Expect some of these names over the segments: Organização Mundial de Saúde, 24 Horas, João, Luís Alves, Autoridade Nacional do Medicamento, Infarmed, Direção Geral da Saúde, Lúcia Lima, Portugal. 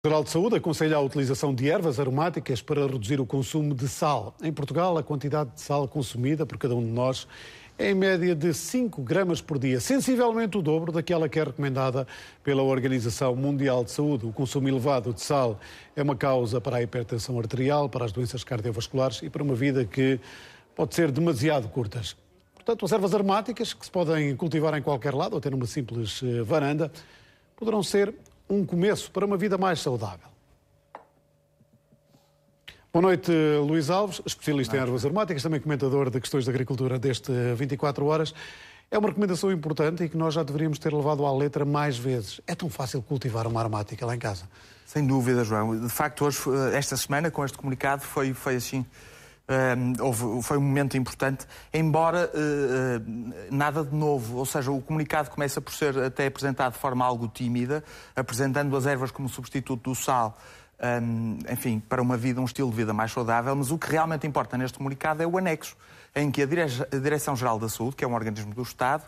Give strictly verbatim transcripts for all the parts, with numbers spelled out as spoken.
A Autoridade Nacional de Saúde aconselha a utilização de ervas aromáticas para reduzir o consumo de sal. Em Portugal, a quantidade de sal consumida por cada um de nós é em média de cinco gramas por dia, sensivelmente o dobro daquela que é recomendada pela Organização Mundial de Saúde. O consumo elevado de sal é uma causa para a hipertensão arterial, para as doenças cardiovasculares e para uma vida que pode ser demasiado curta. Portanto, as ervas aromáticas, que se podem cultivar em qualquer lado ou até numa simples varanda, poderão ser um começo para uma vida mais saudável. Boa noite, Luís Alves, especialista em ervas aromáticas, também comentador de questões de agricultura deste vinte e quatro horas. É uma recomendação importante e que nós já deveríamos ter levado à letra mais vezes. É tão fácil cultivar uma aromática lá em casa? Sem dúvida, João. De facto, hoje, esta semana, com este comunicado, foi, foi assim... Um, foi um momento importante, embora uh, nada de novo, ou seja, o comunicado começa por ser até apresentado de forma algo tímida, apresentando as ervas como substituto do sal, um, enfim, para uma vida, um estilo de vida mais saudável, mas o que realmente importa neste comunicado é o anexo, em que a Direção Geral da Saúde, que é um organismo do Estado,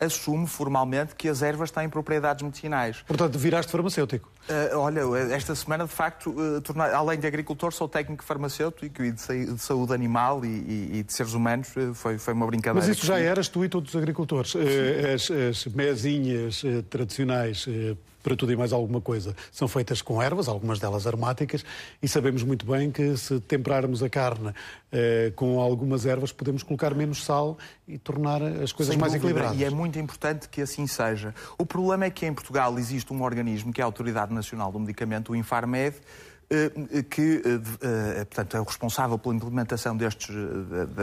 assume formalmente que as ervas têm propriedades medicinais. Portanto, viraste farmacêutico. Uh, olha, esta semana, de facto, uh, tornei, além de agricultor, sou técnico farmacêutico e de, sa de saúde animal e, e, e de seres humanos. Uh, foi, foi uma brincadeira. Mas isso já eras tu e todos os agricultores. Uh, as, as mesinhas uh, tradicionais, uh, para tudo e mais alguma coisa, são feitas com ervas, algumas delas aromáticas, e sabemos muito bem que se temperarmos a carne uh, com algumas ervas, podemos colocar menos sal e tornar as coisas Sem mais dúvida, equilibradas. E é muito importante que assim seja. O problema é que em Portugal existe um organismo que é a Autoridade Nacional do Medicamento, o Infarmed, que portanto, é o responsável pela implementação destes,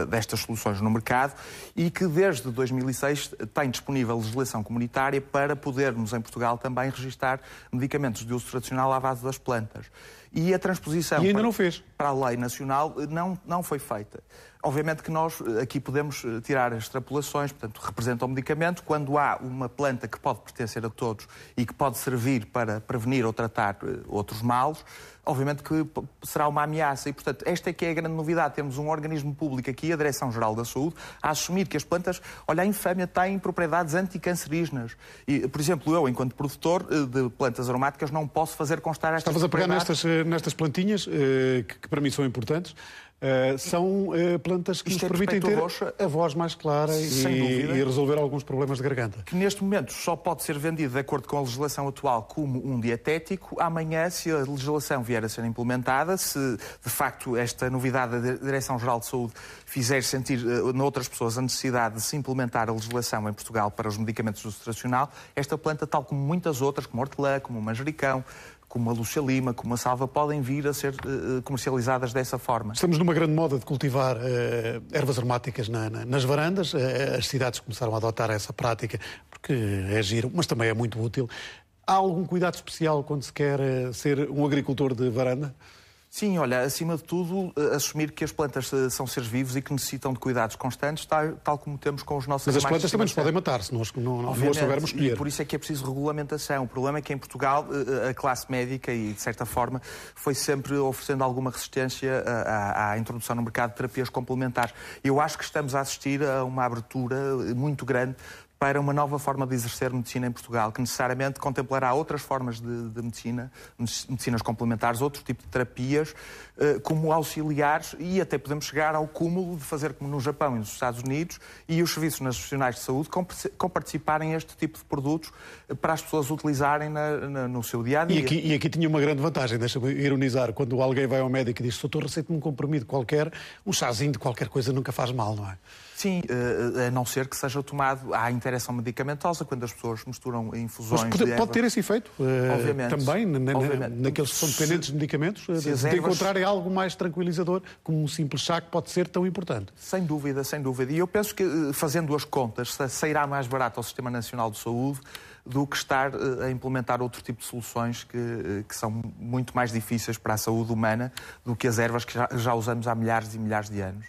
destas soluções no mercado e que desde dois mil e seis tem disponível legislação comunitária para podermos em Portugal também registar medicamentos de uso tradicional à base das plantas. E a transposição e ainda para, não fez. para a lei nacional não, não foi feita. Obviamente que nós aqui podemos tirar extrapolações, portanto, representa o medicamento. Quando há uma planta que pode pertencer a todos e que pode servir para prevenir ou tratar outros males, obviamente que será uma ameaça. E, portanto, esta é que é a grande novidade. Temos um organismo público aqui, a Direção Geral da Saúde, a assumir que as plantas, olha, a infâmia tem propriedades anticancerígenas. E, por exemplo, eu, enquanto produtor de plantas aromáticas, não posso fazer constar estas Estavas propriedades... a pegar nestas, nestas plantinhas, que para mim são importantes. Uh, são uh, plantas que Isto nos permitem ter roxa, a voz mais clara sem e, dúvida, e resolver alguns problemas de garganta. Que neste momento só pode ser vendido, de acordo com a legislação atual, como um dietético. Amanhã, se a legislação vier a ser implementada, se de facto esta novidade da Direção-Geral de Saúde fizer sentir uh, noutras pessoas a necessidade de se implementar a legislação em Portugal para os medicamentos de uso tradicional, esta planta, tal como muitas outras, como hortelã, como o manjericão, como a Lúcia Lima, como a salva, podem vir a ser uh, comercializadas dessa forma. Estamos numa grande moda de cultivar uh, ervas aromáticas na, na, nas varandas. Uh, as cidades começaram a adotar essa prática porque é giro, mas também é muito útil. Há algum cuidado especial quando se quer uh, ser um agricultor de varanda? Sim, olha, acima de tudo, assumir que as plantas são seres vivos e que necessitam de cuidados constantes, tal, tal como temos com os nossos animais. Mas as plantas também nos podem matar, se nós não, não as soubermos escolher. E por isso é que é preciso regulamentação. O problema é que em Portugal a classe médica, e de certa forma, foi sempre oferecendo alguma resistência à, à introdução no mercado de terapias complementares. Eu acho que estamos a assistir a uma abertura muito grande para uma nova forma de exercer medicina em Portugal, que necessariamente contemplará outras formas de, de medicina, medicinas complementares, outro tipo de terapias, como auxiliares, e até podemos chegar ao cúmulo de fazer como no Japão e nos Estados Unidos, e os serviços nacionais de saúde comparticiparem este tipo de produtos para as pessoas utilizarem na, na, no seu dia-a-dia. E aqui, e aqui tinha uma grande vantagem, deixa-me ironizar, quando alguém vai ao médico e diz, doutor, receita-me um comprimido qualquer, um chazinho de qualquer coisa nunca faz mal, não é? Sim, a não ser que seja tomado à interação medicamentosa, quando as pessoas misturam infusões. Mas pode, de pode ter esse efeito? Obviamente. Também, na, Obviamente. Na, naqueles que são dependentes de medicamentos, se de encontrarem algo mais tranquilizador, como um simples chá, que pode ser tão importante. Sem dúvida, sem dúvida. E eu penso que, fazendo as contas, sairá mais barato ao Sistema Nacional de Saúde do que estar a implementar outro tipo de soluções que, que são muito mais difíceis para a saúde humana do que as ervas que já, já usamos há milhares e milhares de anos.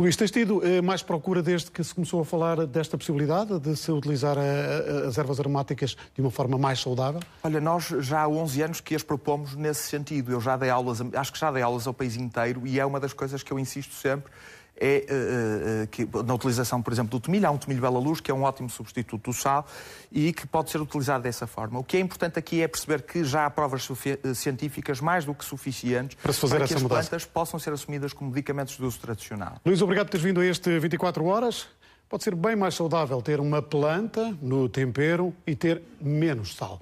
Luís, tens tido mais procura desde que se começou a falar desta possibilidade de se utilizar as ervas aromáticas de uma forma mais saudável? Olha, nós já há onze anos que as propomos nesse sentido. Eu já dei aulas, acho que já dei aulas ao país inteiro, e é uma das coisas que eu insisto sempre, é uh, uh, que, na utilização, por exemplo, do tomilho. Há um tomilho bela-luz, que é um ótimo substituto do sal e que pode ser utilizado dessa forma. O que é importante aqui é perceber que já há provas científicas mais do que suficientes para, se fazer para que essa as mudança. plantas possam ser assumidas como medicamentos de uso tradicional. Luís, obrigado por teres vindo a este vinte e quatro horas. Pode ser bem mais saudável ter uma planta no tempero e ter menos sal.